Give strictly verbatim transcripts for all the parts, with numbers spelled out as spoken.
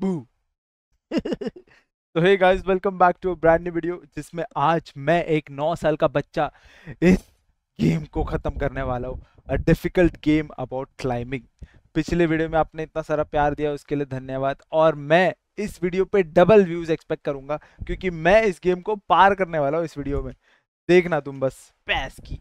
बू। तो hey guys, welcome back to brand new video, जिसमें आज मैं एक नौ साल का बच्चा इस गेम को ख़त्म करने वाला हूँ। A difficult game about climbing. पिछले वीडियो में आपने इतना सारा प्यार दिया, उसके लिए धन्यवाद। और मैं इस वीडियो पे डबल व्यूज़ एक्सपेक्ट करूँगा, क्योंकि मैं इस गेम को पार करने वाला हूँ इस वीडियो में। देखना तुम बस पैस की।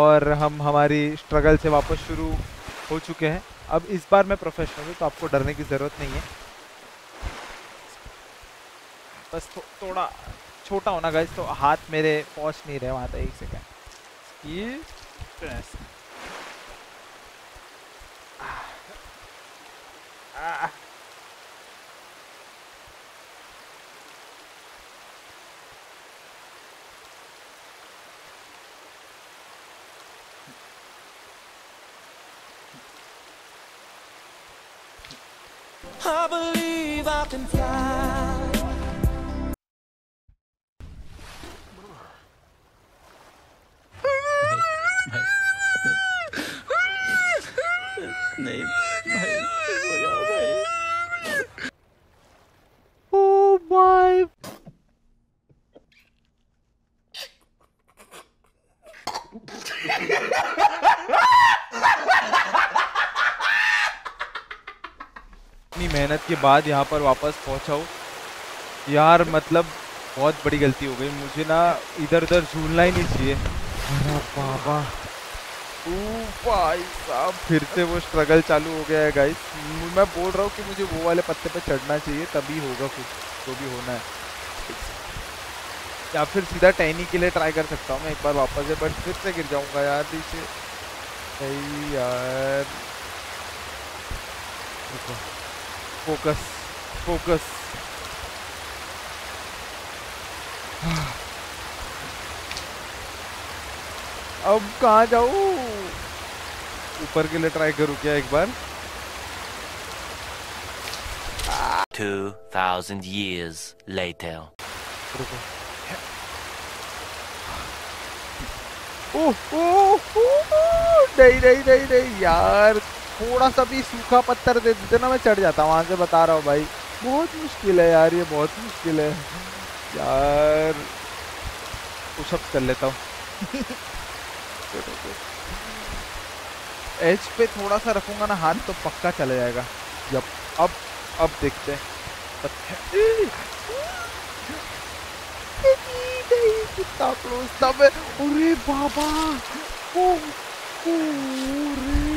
और हम हमारी स्ट्रगल से वापस शुरू हो चुके हैं। अब इस बार मैं प्रोफेशनल हूँ, तो आपको डरने की ज़रूरत नहीं है। बस थो, थोड़ा छोटा होना गाइस, तो हाथ मेरे पहुँच नहीं रहे वहाँ तक। एक सेकेंड, ये I believe I can fly. नहीं, भाई। Oh my! इतनी मेहनत के बाद यहाँ पर वापस पहुँचा हूँ यार, मतलब बहुत बड़ी गलती हो गई मुझे ना। इधर उधर झूलना ही नहीं चाहिए। अरे बाबा, ओ भाई साहब, फिर से वो स्ट्रगल चालू हो गया है गाइस। मैं बोल रहा हूँ कि मुझे वो वाले पत्ते पे चढ़ना चाहिए, तभी होगा कुछ जो भी होना है। या फिर सीधा टहनी के लिए ट्राई कर सकता हूँ मैं एक बार वापस से, बट फिर से गिर जाऊँगा यार पीछे। नहीं यार, फोकस फोकस। अब कहाँ जाऊँ? ऊपर के लिए ट्राई करूँ क्या एक बार? Two thousand years later. ओह ओह नहीं नहीं नहीं नहीं यार, थोड़ा सा भी सूखा पत्थर दे देते ना, मैं चढ़ जाता वहाँ से। बता रहा हूँ भाई, बहुत मुश्किल है यार, ये बहुत मुश्किल है यार। पुशअप कर लेता हूँ। एज पे थोड़ा सा रखूंगा ना हाथ, तो पक्का चला जाएगा। जब अब अब देखते हैं। कितना तब है। अरे बाबा,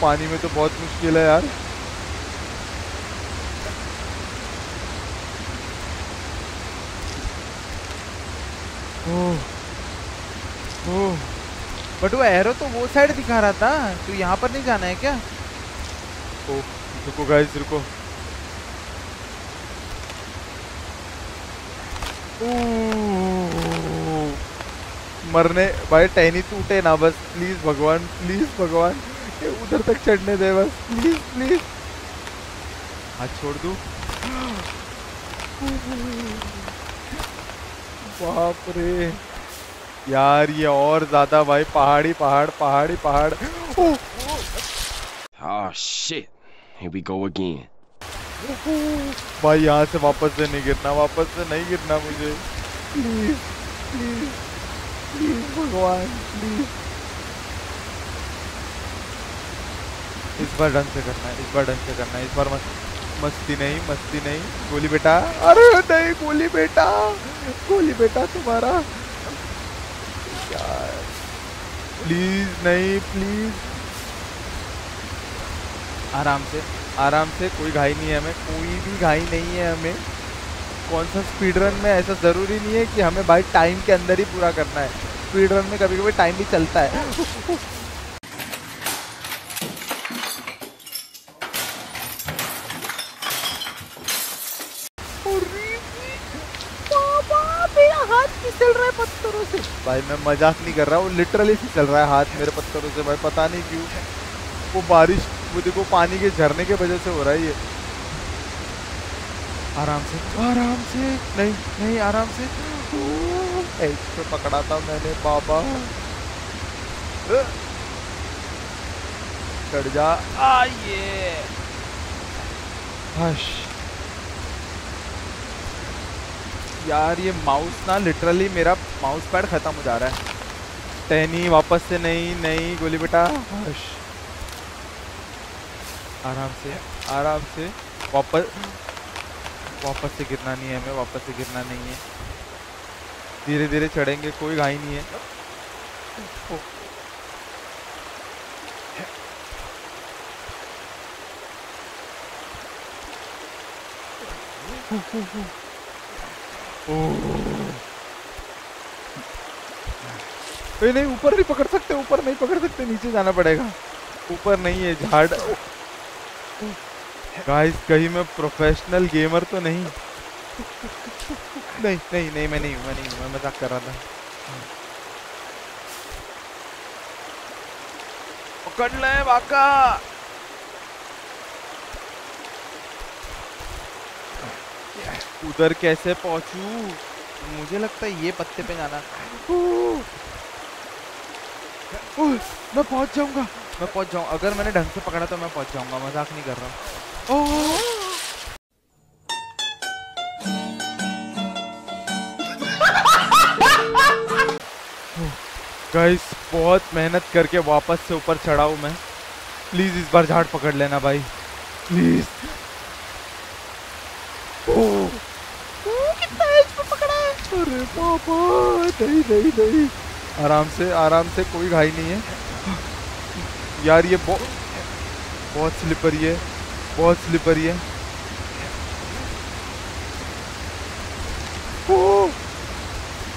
पानी में तो बहुत मुश्किल है यार। ओह ओह, बट वो एरो तो वो साइड दिखा रहा था, तो यहाँ पर नहीं जाना है क्या? ओ रुको गाइस, रुको। मरने भाई, टहनी टूटे ना बस, प्लीज भगवान, प्लीज भगवान, उधर तक चढ़ने दे बस, प्लीज प्लीज। हाथ छोड़ दूँ? बाप रे यार, ये और ज्यादा भाई, पहाड़ी पहाड़ पहाड़ी पहाड़। Oh shit, here we go again। भाई यहाँ से वापस से नहीं गिरना, वापस से नहीं गिरना मुझे, प्लीज प्लीज प्लीज भगवान, प्लीज। इस बार ढंग से करना है, इस बार ढंग से करना है, इस बार मत मस्ती नहीं, मस्ती नहीं। गोली बेटा, अरे नहीं, गोली बेटा, गोली बेटा तुम्हारा, प्लीज नहीं, प्लीज। आराम से आराम से, कोई घाई नहीं है हमें, कोई भी घाई नहीं है हमें। कौन सा स्पीड रन में ऐसा ज़रूरी नहीं है कि हमें भाई टाइम के अंदर ही पूरा करना है। स्पीड रन में कभी कभी टाइम भी चलता है। फिसल रहा है पत्थरों से। भाई मैं मजाक नहीं कर रहा, वो लिटरली फिसल रहा है हाथ मेरे पत्थरों से भाई, पता नहीं क्यों। वो बारिश, वो देखो पानी के झरने के वजह से हो रहा है ये। आराम से आराम से, नहीं नहीं आराम से। इसको पकड़ा था मैंने बाबा, चढ़ जा। आइए हश यार, ये माउस ना लिटरली मेरा माउस पैड खत्म हो जा रहा है। टहनी वापस से, नहीं नहीं गोली बेटा, हश आराम से आराम से। वापस वापस से गिरना नहीं है हमें, वापस से गिरना नहीं है, धीरे धीरे चढ़ेंगे, कोई घाई नहीं है। ओ, ओ, ओ, ओ, ओ। नहीं ऊपर नहीं पकड़ सकते, ऊपर नहीं पकड़ सकते, नीचे जाना पड़ेगा। ऊपर नहीं है झाड़। गाइस कहीं मैं प्रोफेशनल गेमर तो नहीं? नहीं नहीं नहीं मैं नहीं मैं नहीं मैं मजाक कर रहा था। पकड़ ले बाका। उधर कैसे पहुंचू? मुझे लगता है ये पत्ते पे जाना। मैं पहुंच जाऊंगा, मैं पहुंच जाऊं अगर मैंने ढंग से पकड़ा तो मैं पहुंच जाऊंगा, मजाक नहीं कर रहा हूं। गाइस बहुत मेहनत करके वापस से ऊपर चढ़ा हूं मैं। प्लीज इस बार झाड़ पकड़ लेना भाई, प्लीज। कितना एज पे पकड़ा है। अरे पापा, नहीं नहीं नहीं आराम से आराम से, कोई घाई नहीं है। यार ये बहुत बहुत स्लिपरी है, बहुत स्लिपरी है। ओ,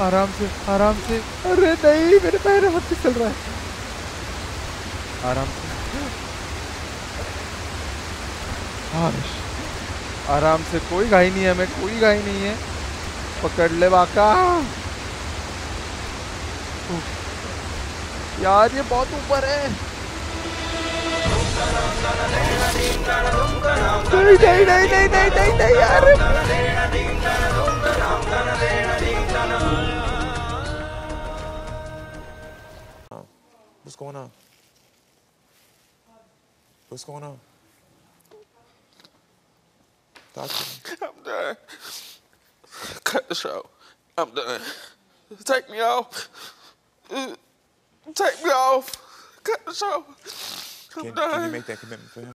आराम से आराम से। अरे नहीं मेरे पैर हाथ फिसल रहा है। आराम से आराम से, कोई घाई नहीं है हमें, कोई घाई नहीं है। पकड़ ले बाका। यार ये बहुत ऊपर है। नहीं नहीं नहीं नहीं नहीं नहीं नहीं यार। What's going on? What's going on? Talk to me. I'm done. Cut the show. I'm done. Take me off. Take me off. Cut the show. Can, can you make that commitment for him?